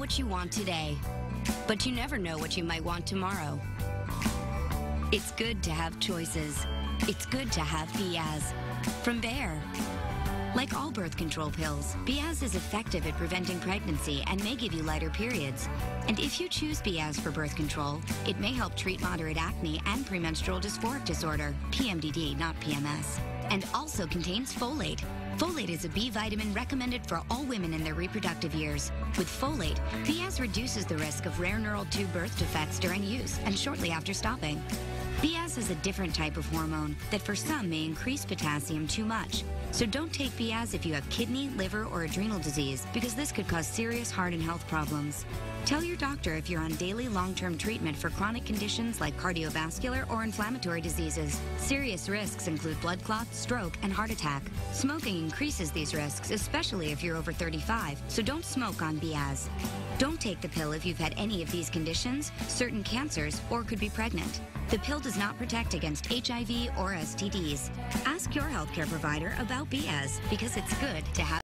what you want today, but you never know what you might want tomorrow. It's good to have choices. It's good to have Beyaz from Bayer. Like all birth control pills, Beyaz is effective at preventing pregnancy and may give you lighter periods. And if you choose Beyaz for birth control, it may help treat moderate acne and premenstrual dysphoric disorder, PMDD, not PMS, and also contains folate. Folate is a B vitamin recommended for all women in their reproductive years. With folate, Beyaz reduces the risk of rare neural tube birth defects during use and shortly after stopping. Beyaz is a different type of hormone that for some may increase potassium too much. So don't take Beyaz if you have kidney, liver, or adrenal disease, because this could cause serious heart and health problems. Tell your doctor if you're on daily long-term treatment for chronic conditions like cardiovascular or inflammatory diseases. Serious risks include blood clots, stroke, and heart attack. Smoking increases these risks, especially if you're over 35, so don't smoke on Beyaz. Don't take the pill if you've had any of these conditions, certain cancers, or could be pregnant. The pill does not protect against HIV or STDs. Ask your healthcare provider about Beyaz, because it's good to have